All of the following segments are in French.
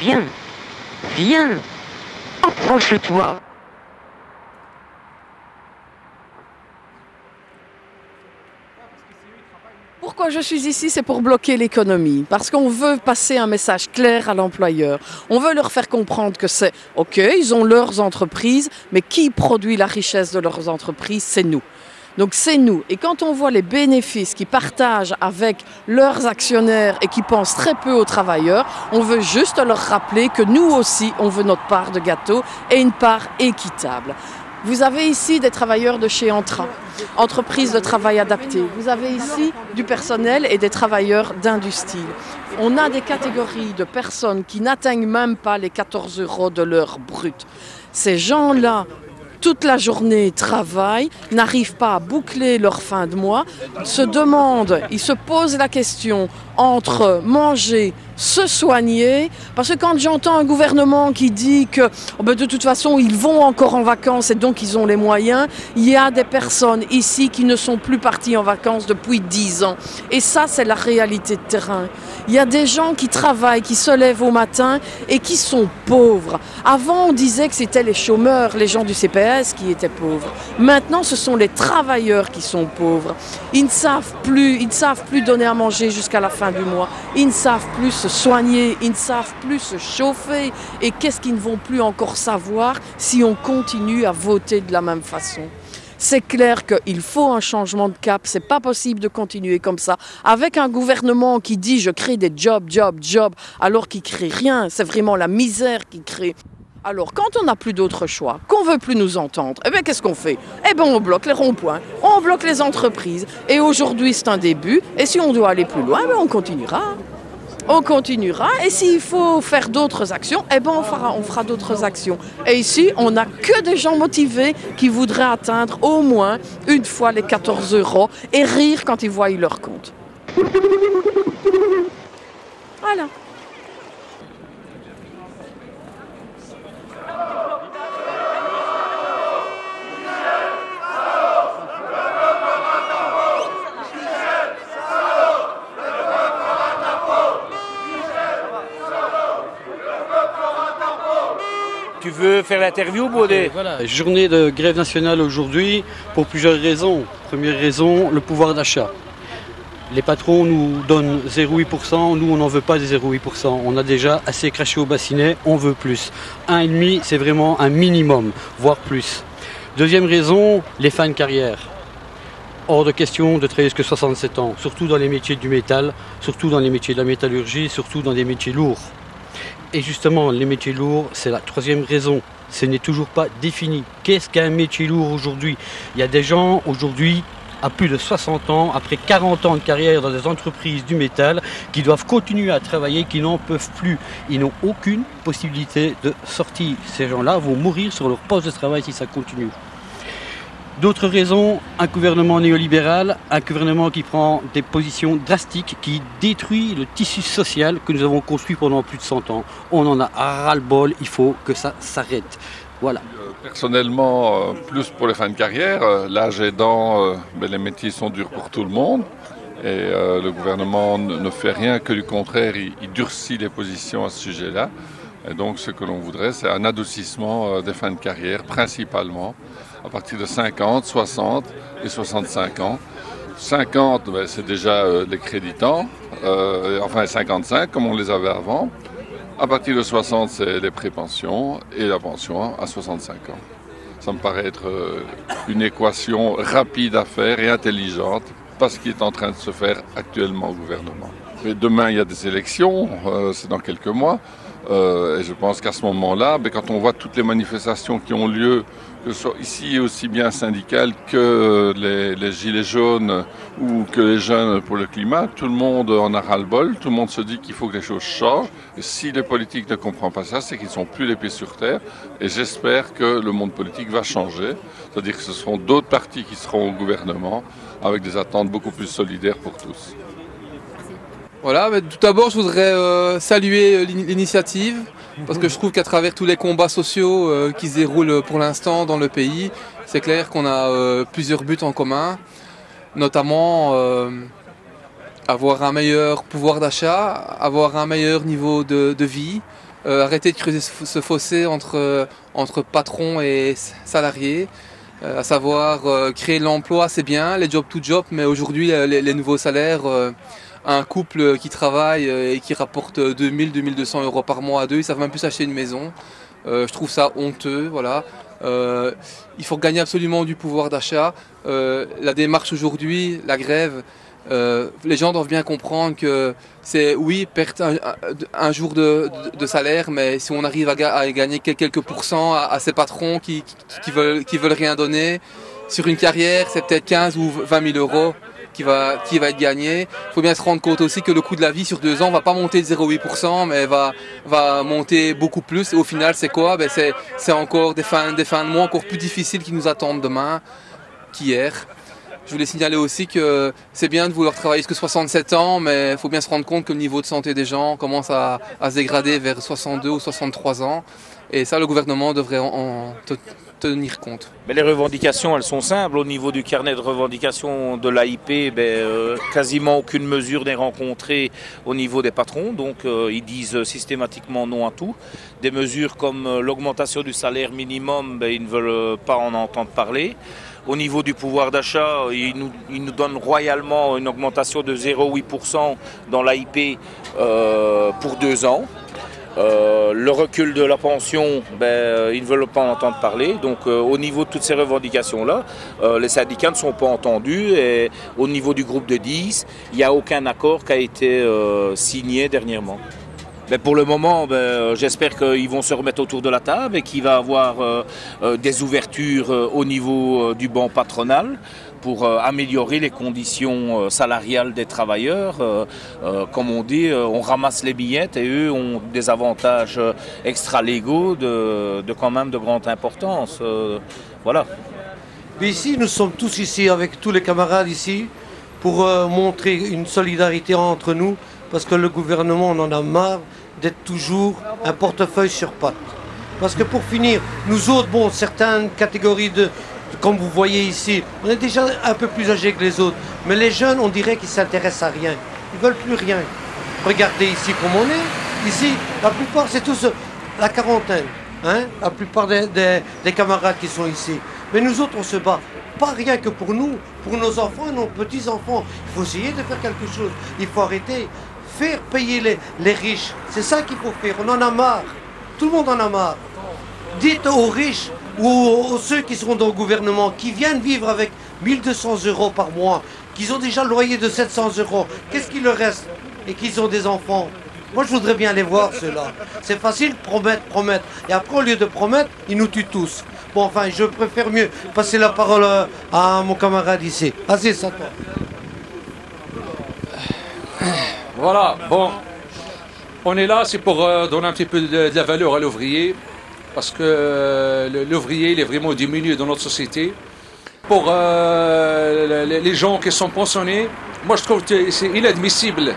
Viens, viens, approche-toi. Pourquoi je suis ici, c'est pour bloquer l'économie, parce qu'on veut passer un message clair à l'employeur. On veut leur faire comprendre que c'est ok, ils ont leurs entreprises, mais qui produit la richesse de leurs entreprises, c'est nous. Donc c'est nous. Et quand on voit les bénéfices qu'ils partagent avec leurs actionnaires et qui pensent très peu aux travailleurs, on veut juste leur rappeler que nous aussi, on veut notre part de gâteau et une part équitable. Vous avez ici des travailleurs de chez Entra, entreprise de travail adapté. Vous avez ici du personnel et des travailleurs d'industrie. On a des catégories de personnes qui n'atteignent même pas les 14 € de l'heure brute. Ces gens-là, toute la journée travaillent, n'arrivent pas à boucler leur fin de mois, se demandent, ils se posent la question entre manger, se soigner, parce que quand j'entends un gouvernement qui dit que oh ben de toute façon ils vont encore en vacances et donc ils ont les moyens, il y a des personnes ici qui ne sont plus parties en vacances depuis 10 ans. Et ça, c'est la réalité de terrain. Il y a des gens qui travaillent, qui se lèvent au matin et qui sont pauvres. Avant, on disait que c'était les chômeurs, les gens du CPS qui étaient pauvres. Maintenant, ce sont les travailleurs qui sont pauvres. Ils ne savent plus donner à manger jusqu'à la fin du mois. Ils ne savent plus se soigner, ils ne savent plus se chauffer. Et qu'est-ce qu'ils ne vont plus encore savoir si on continue à voter de la même façon? C'est clair qu'il faut un changement de cap, c'est pas possible de continuer comme ça. Avec un gouvernement qui dit je crée des jobs, jobs, jobs, alors qu'il crée rien, c'est vraiment la misère qui crée. Alors, quand on n'a plus d'autre choix, qu'on ne veut plus nous entendre, eh bien, qu'est-ce qu'on fait? Eh bien, on bloque les ronds-points, on bloque les entreprises. Et aujourd'hui, c'est un début. Et si on doit aller plus loin, eh bien, on continuera. On continuera. Et s'il faut faire d'autres actions, eh bien, on fera d'autres actions. Et ici, on n'a que des gens motivés qui voudraient atteindre au moins une fois les 14 € et rire quand ils voient leur compte. Voilà. Tu veux faire l'interview, Baudet? Voilà, journée de grève nationale aujourd'hui pour plusieurs raisons. Première raison, le pouvoir d'achat. Les patrons nous donnent 0,8 %, nous on n'en veut pas des 0,8 %. On a déjà assez craché au bassinet, on veut plus. 1,5 %, c'est vraiment un minimum, voire plus. Deuxième raison, les fins de carrière. Hors de question de travailler jusqu'à 67 ans, surtout dans les métiers du métal, surtout dans les métiers de la métallurgie, surtout dans des métiers lourds. Et justement, les métiers lourds, c'est la troisième raison. Ce n'est toujours pas défini. Qu'est-ce qu'un métier lourd aujourd'hui? Il y a des gens aujourd'hui, à plus de 60 ans, après 40 ans de carrière dans des entreprises du métal, qui doivent continuer à travailler, qui n'en peuvent plus. Ils n'ont aucune possibilité de sortie. Ces gens-là vont mourir sur leur poste de travail si ça continue. D'autres raisons, un gouvernement néolibéral, un gouvernement qui prend des positions drastiques, qui détruit le tissu social que nous avons construit pendant plus de 100 ans. On en a ras-le-bol, il faut que ça s'arrête. Voilà. Personnellement, plus pour les fins de carrière, l'âge aidant, les métiers sont durs pour tout le monde. Et le gouvernement ne fait rien que du contraire, il durcit les positions à ce sujet-là. Et donc ce que l'on voudrait, c'est un adoucissement des fins de carrière, principalement, à partir de 50, 60 et 65 ans. 50, ben, c'est déjà les créditants, enfin 55 comme on les avait avant. À partir de 60, c'est les prépensions et la pension à 65 ans. Ça me paraît être une équation rapide à faire et intelligente, parce qu'il est en train de se faire actuellement au gouvernement. Et demain, il y a des élections, c'est dans quelques mois. Et je pense qu'à ce moment-là, quand on voit toutes les manifestations qui ont lieu, que ce soit ici aussi bien syndicales que les gilets jaunes ou que les jeunes pour le climat, tout le monde en a ras-le-bol, tout le monde se dit qu'il faut que les choses changent. Et si les politiques ne comprennent pas ça, c'est qu'ils ne sont plus les pieds sur terre. Et j'espère que le monde politique va changer. C'est-à-dire que ce seront d'autres partis qui seront au gouvernement avec des attentes beaucoup plus solidaires pour tous. Voilà, mais tout d'abord je voudrais saluer l'initiative, parce que je trouve qu'à travers tous les combats sociaux qui se déroulent pour l'instant dans le pays, c'est clair qu'on a plusieurs buts en commun, notamment avoir un meilleur pouvoir d'achat, avoir un meilleur niveau de vie, arrêter de creuser ce fossé entre patrons et salariés, à savoir créer l'emploi, c'est bien, les jobs to job, mais aujourd'hui les nouveaux salaires, un couple qui travaille et qui rapporte 2 000, 2 200 € par mois à deux, ils ne savent même plus acheter une maison. Je trouve ça honteux, voilà. Il faut gagner absolument du pouvoir d'achat. La démarche aujourd'hui, la grève, les gens doivent bien comprendre que c'est, oui, perte un jour de salaire, mais si on arrive à gagner quelques pourcents à ces patrons qui veulent rien donner, sur une carrière, c'est peut-être 15 ou 20 000 euros qui va être gagné. Il faut bien se rendre compte aussi que le coût de la vie sur 2 ans ne va pas monter de 0,8%, mais va monter beaucoup plus. Et au final, c'est quoi? Ben c'est encore des fins de mois encore plus difficiles qui nous attendent demain qu'hier. Je voulais signaler aussi que c'est bien de vouloir travailler jusqu'à 67 ans, mais il faut bien se rendre compte que le niveau de santé des gens commence à se dégrader vers 62 ou 63 ans. Et ça, le gouvernement devrait en tenir compte. Mais les revendications, elles sont simples. Au niveau du carnet de revendications de l'AIP, quasiment aucune mesure n'est rencontrée au niveau des patrons. Donc ils disent systématiquement non à tout. Des mesures comme l'augmentation du salaire minimum, ils ne veulent pas en entendre parler. Au niveau du pouvoir d'achat, ils nous donnent royalement une augmentation de 0,8% dans l'AIP pour 2 ans. Le recul de la pension, ils ne veulent pas en entendre parler. Donc au niveau de toutes ces revendications-là, les syndicats ne sont pas entendus. Et au niveau du groupe de 10, il n'y a aucun accord qui a été signé dernièrement. Mais pour le moment, j'espère qu'ils vont se remettre autour de la table et qu'il va y avoir des ouvertures au niveau du banc patronal pour améliorer les conditions salariales des travailleurs. Comme on dit, on ramasse les billettes et eux ont des avantages extra-légaux de quand même de grande importance. Voilà. Mais ici, nous sommes tous ici avec tous les camarades ici pour montrer une solidarité entre nous, parce que le gouvernement, on en a marre d'être toujours un portefeuille sur pattes. Parce que pour finir, nous autres, bon, certaines catégories comme vous voyez ici, on est déjà un peu plus âgés que les autres, mais les jeunes, on dirait qu'ils ne s'intéressent à rien. Ils ne veulent plus rien. Regardez ici comme on est. Ici, la plupart, c'est tous la quarantaine, hein, la plupart des camarades qui sont ici. Mais nous autres, on se bat. Pas rien que pour nous, pour nos enfants et nos petits-enfants. Il faut essayer de faire quelque chose. Il faut arrêter. Faire payer les riches. C'est ça qu'il faut faire. On en a marre. Tout le monde en a marre. Dites aux riches ou aux ceux qui seront dans le gouvernement, qui viennent vivre avec 1 200 € par mois, qu'ils ont déjà le loyer de 700 €, qu'est-ce qu'il leur reste? Et qu'ils ont des enfants. Moi, je voudrais bien les voir, ceux-là. C'est facile, promettre, promettre. Et après, au lieu de promettre, ils nous tuent tous. Bon, enfin, je préfère mieux passer la parole à mon camarade ici. Vas-y, ça toi. Voilà, bon. On est là, c'est pour donner un petit peu de la valeur à l'ouvrier, parce que l'ouvrier, il est vraiment diminué dans notre société. Pour les gens qui sont pensionnés, moi, je trouve que c'est inadmissible.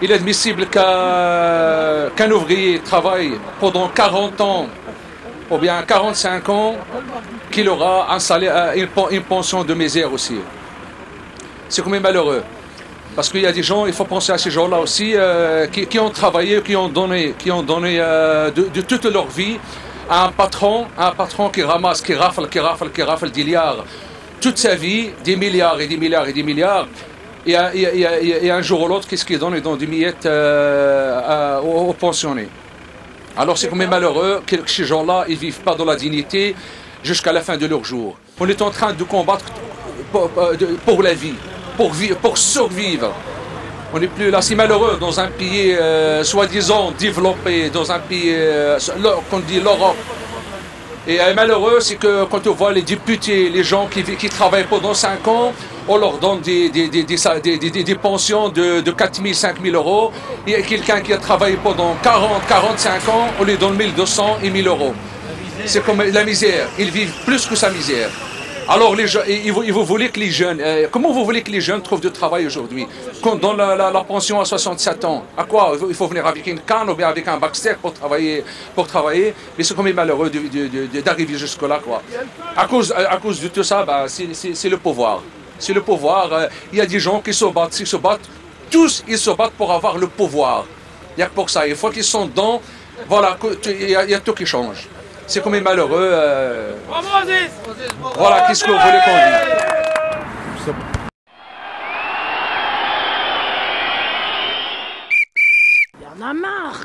Il est admissible qu'un ouvrier travaille pendant 40 ans ou bien 45 ans, qu'il aura un salaire, une pension de misère aussi. C'est quand même malheureux. Parce qu'il y a des gens, il faut penser à ces gens-là aussi, qui ont travaillé, qui ont donné de toute leur vie à un patron qui rafle des milliards toute sa vie, des milliards et des milliards et des milliards. Et un jour ou l'autre, qu'est-ce qu'il donne? Il donne des miettes aux pensionnés. Alors c'est quand même malheureux que ces gens-là, ils ne vivent pas dans la dignité jusqu'à la fin de leur jour. On est en train de combattre pour la vie, pour survivre. On n'est plus là, c'est malheureux dans un pays soi-disant développé, dans un pays qu'on dit l'Europe. Et malheureux, c'est que quand on voit les députés, les gens qui travaillent pendant 5 ans, on leur donne des pensions de 4 000, 5 000 euros. Et quelqu'un qui a travaillé pendant 40, 45 ans, on lui donne 1 200 et 1 000 euros. C'est comme la misère. Ils vivent plus que sa misère. Alors, vous voulez que les jeunes... comment vous voulez que les jeunes trouvent du travail aujourd'hui? Quand on donne la pension à 67 ans, à quoi? Il faut venir avec une canne ou bien avec un baxter pour travailler. Mais c'est quand même malheureux d'arriver jusque-là, quoi. À cause de tout ça, bah, c'est le pouvoir. C'est le pouvoir. Il y a des gens qui se battent. Ils se battent. Tous, ils se battent pour avoir le pouvoir. Il y a pour ça. Une fois qu'ils sont dedans, Voilà, il y a tout qui change. C'est comme malheureux. Voilà, qu'est-ce que vous voulez qu'on dise? Il y en a marre.